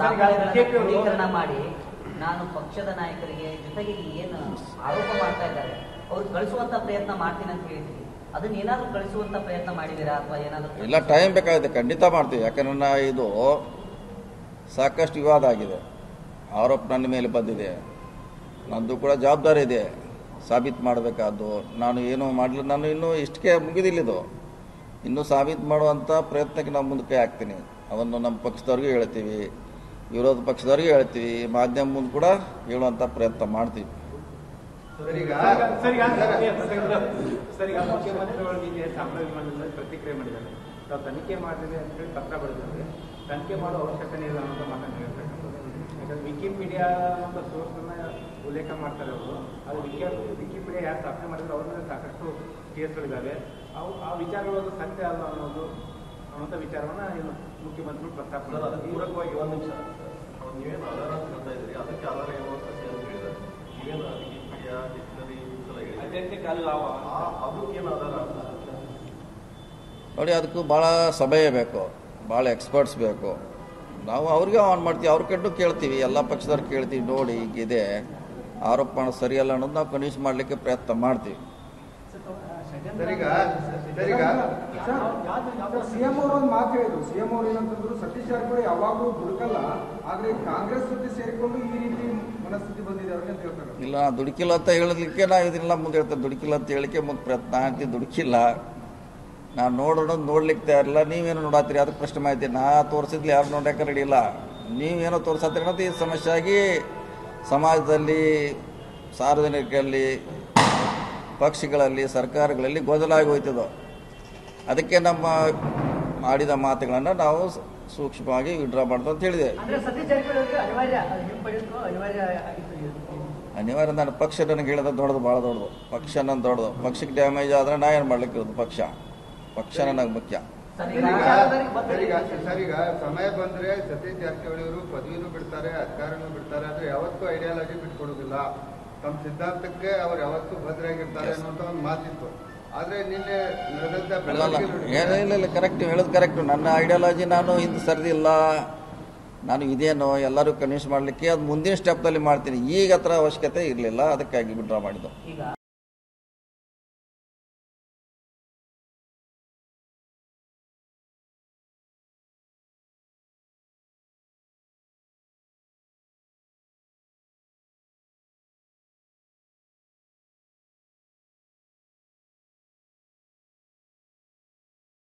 सामाजीकरण ಮಾಡಿ ನಾನು ಪಕ್ಷದ ನಾಯಕರಿಗೆ ಜೊತೆಗೆ ಏನು ಆರೋಪ ಮಾಡ್ತಾ ಇದ್ದಾರೆ ಅವರು ಕಳಿಸುವಂತ ಪ್ರಯತ್ನ ಮಾಡ್ತೀನಿ ಅಂತ ಹೇಳಿದ್ರು ಅದನ್ನ ಏನಾದರೂ ಕಳಿಸುವಂತ ಪ್ರಯತ್ನ ಮಾಡಿದಿರಾ ಅಥವಾ ಏನಾದರೂ ಇಲ್ಲ ಟೈಮ್ ಬೇಕಾಗಿದೆ ಖಂಡಿತ ಮಾಡ್ತೀವಿ ಯಾಕಂದ್ರೆ ಇದು ಸಾಕಷ್ಟು ವಿವಾದ ಆಗಿದೆ ಆರೋಪ ನನ್ನ ಮೇಲೆ ಬಂದಿದೆ ನಂದು ಕೂಡ ಜವಾಬ್ದಾರಿ ಇದೆ ಸಾಬೀತು ಮಾಡಬೇಕಾದ್ದು ನಾನು ಏನು ಮಾಡಲಿಲ್ಲ ನಾನು ಇನ್ನೂ ಇಷ್ಟಕ್ಕೆ ಮುಗಿದಿಲ್ಲ ಇದು ಇನ್ನೂ ಸಾಬೀತು ಮಾಡುವಂಥ ಪ್ರಯತ್ನಕ್ಕೆ ನಾವು ಮುಂದಕ್ಕೆ ಹಾಕ್ತೀನಿ ಅದನ್ನು ನಮ್ಮ ಪಕ್ಷದವ್ರಿಗೆ ಹೇಳ್ತೀವಿ ವಿರೋಧ ಪಕ್ಷದವ್ರಿಗೆ ಹೇಳ್ತೀವಿ ಮಾಧ್ಯಮ ಮುಂದೆ ಕೂಡ ಹೇಳುವಂಥ ಪ್ರಯತ್ನ ಮಾಡ್ತೀವಿ ಪ್ರತಿಕ್ರಿಯೆ ಮಾಡಿದ್ದಾರೆ ನಾವು ತನಿಖೆ ಮಾಡಿದ್ವಿ ಅಂತ ಹೇಳಿ ಪತ್ರ ಬರೆದಿದ್ವಿ ತನಿಖೆ ಮಾಡೋ ಅವಶ್ಯಕತೆ ಇಲ್ಲ ಅಂತ ಮಾತನಾಡಿರ್ತಕ್ಕಂಥದ್ದು ಯಾಕಂದ್ರೆ ವಿಕಿಪೀಡಿಯಾ ಅಂತ ಸೋರ್ಸನ್ನು ಉಲ್ಲೇಖ ಮಾಡ್ತಾರೆ ಅವರು ಅದು ವಿಕಿಪೀಡಿಯಾ ಯಾರು ಸ್ಥಾಪನೆ ಮಾಡಿದ್ರು ಅವ್ರ ಮೇಲೆ ಸಾಕಷ್ಟು ಕೇಸ್ಗಳಿದ್ದಾವೆ ಅವು ಆ ವಿಚಾರಗಳು ಸತ್ಯ ಅಲ್ಲ ಅನ್ನೋದು ಅನ್ನೋಂಥ ವಿಚಾರವನ್ನು ಏನು ಮುಖ್ಯಮಂತ್ರಿಗಳು ಪ್ರಸ್ತಾಪಿಸಿದ್ರು ಅದು ಪೂರಕವಾಗಿ ಒಂದು ನಿಮಿಷ ಅವ್ರು ನೀವೇನು ಆಧಾರ ಹೇಳ್ತಾ ಇದ್ದೀರಿ ಅದಕ್ಕೆ ಆಧಾರ ಇರುವಂಥ ಅಂತ ಹೇಳಿದ್ದಾರೆ ನೀವೇನು ವಿಕಿಪೀಡಿಯಾ ಡಿಕ್ಷನರಿ ಅತ್ಯಂತ ಕಾಲ ಅದು ಏನು ಆಧಾರ ಅಂತ ನೋಡಿ ಅದಕ್ಕೂ ಭಾಳ ಸಮಯ ಬೇಕು ಭಾಳ ಎಕ್ಸ್ಪರ್ಟ್ಸ್ ಬೇಕು ನಾವು ಅವ್ರಿಗೆ ಆನ್ ಮಾಡ್ತೀವಿ ಅವ್ರ ಕಡೆನೂ ಕೇಳ್ತೀವಿ ಎಲ್ಲ ಪಕ್ಷದವ್ರು ಕೇಳ್ತೀವಿ ನೋಡಿ ಈಗಿದೆ ಆರೋಪ ಮಾಡೋದು ಸರಿಯಲ್ಲ ಅನ್ನೋದು ನಾವು ಕನ್ವಿನ್ಸ್ ಮಾಡಲಿಕ್ಕೆ ಪ್ರಯತ್ನ ಮಾಡ್ತೀವಿ ಸಿಎಂ ಅವರು ಒಂದು ಮಾತು ಹೇಳಿದ್ರು ಸಿಎಂ ಅವರು ಏನಂತಂದ್ರು ಸತೀಶ್ ಜಾರಕಿಹೊಳಿ ಯಾವಾಗಲೂ ದುಡುಕಲ್ಲ ಆದರೆ ಕಾಂಗ್ರೆಸ್ ಜೊತೆ ಸೇರಿಕೊಂಡು ಈ ರೀತಿ ಮನಸ್ಥಿತಿ ಬಂದಿದೆ ಅವ್ರಿಗೆ ಅಂತ ಹೇಳ್ತಾರೆ ಇಲ್ಲ ದುಡುಕಿಲ್ಲ ಅಂತ ಹೇಳಲಿಕ್ಕೆ ನಾವು ಇದನ್ನೆಲ್ಲ ಮುಂದೆ ಹೇಳ್ತೇವೆ ದುಡುಕಿಲ್ಲ ಅಂತ ಹೇಳಿಕೆ ಮುಂದೆ ಪ್ರಯತ್ನ ಆಗ್ತೀವಿ ದುಡುಕಿಲ್ಲ ನಾನು ನೋಡೋಣ ನೋಡ್ಲಿಕ್ಕೆ ತಯಾರಿಲ್ಲ ನೀವೇನು ನೋಡತ್ತೀರಿ ಅದಕ್ಕೆ ಪ್ರಶ್ನೆ ಮಾಹಿತಿ ನಾ ತೋರಿಸಿದ್ಲಿ ಯಾರು ನೋಡಕ್ಕೆ ರೆಡಿ ಇಲ್ಲ ನೀವೇನೋ ತೋರಿಸತ್ತೀರಿ ಅನ್ನೋದು ಈ ಸಮಸ್ಯೆ ಆಗಿ ಸಮಾಜದಲ್ಲಿ ಸಾರ್ವಜನಿಕರಲ್ಲಿ ಪಕ್ಷಗಳಲ್ಲಿ ಸರ್ಕಾರಗಳಲ್ಲಿ ಗೋಜಲಾಗಿ ಹೋಯ್ತದೋ ಅದಕ್ಕೆ ನಮ್ಮ ಮಾಡಿದ ಮಾತುಗಳನ್ನು ನಾವು ಸೂಕ್ಷ್ಮವಾಗಿ ವಿಡ್ರಾ ಮಾಡ್ದು ಅಂತ ಹೇಳಿದೆ ಅನಿವಾರ್ಯ ನಾನು ಪಕ್ಷ ನನಗೆ ಹೇಳಿದ್ರೆ ದೊಡ್ಡದು ಭಾಳ ದೊಡ್ಡದು ಪಕ್ಷ ನನ್ನ ದೊಡ್ಡದು ಪಕ್ಷಕ್ಕೆ ಡ್ಯಾಮೇಜ್ ಆದರೆ ನಾ ಏನು ಮಾಡ್ಲಿಕ್ಕೆ ಇರೋದು ಪಕ್ಷ ನನಗೆ ಮುಖ್ಯ ಸರಿಗ ಸಮಯ ಬಂದರೆ ಸತೀಶ್ ಜಾರಕಿಹೊಳಿ ಅವರು ಪದವಿನೂ ಬಿಡ್ತಾರೆ ಅಧಿಕಾರನೂ ಬಿಡ್ತಾರೆ ಆದರೆ ಯಾವತ್ತೂ ಐಡಿಯಾಲಜಿ ಬಿಟ್ಕೊಡೋದಿಲ್ಲ ತಮ್ಮ ಸಿದ್ಧಾಂತಕ್ಕೆ ಅವ್ರು ಯಾವತ್ತೂ ಭದ್ರಾಗಿರ್ತಾರೆ ಅನ್ನೋಂಥ ಒಂದು ಮಾತಿತ್ತು ಆದರೆ ನಿನ್ನೆ ನಡೆದಂಥ ಏನಿಲ್ಲ ಕರೆಕ್ಟ್ ಹೇಳೋದು ಕರೆಕ್ಟು ನನ್ನ ಐಡಿಯಾಲಜಿ ನಾನು ಹಿಂದೆ ಸರಿದಿಲ್ಲ ನಾನು ಇದೇನೋ ಎಲ್ಲರೂ ಕನ್ವಿನ್ಸ್ ಮಾಡಲಿಕ್ಕೆ ಅದು ಮುಂದಿನ ಸ್ಟೆಪ್ನಲ್ಲಿ ಮಾಡ್ತೀನಿ ಈಗ ಹತ್ರ ಅವಶ್ಯಕತೆ ಇರಲಿಲ್ಲ ಅದಕ್ಕಾಗಿ ವಿಡ್ರಾ ಮಾಡಿದ್ದು.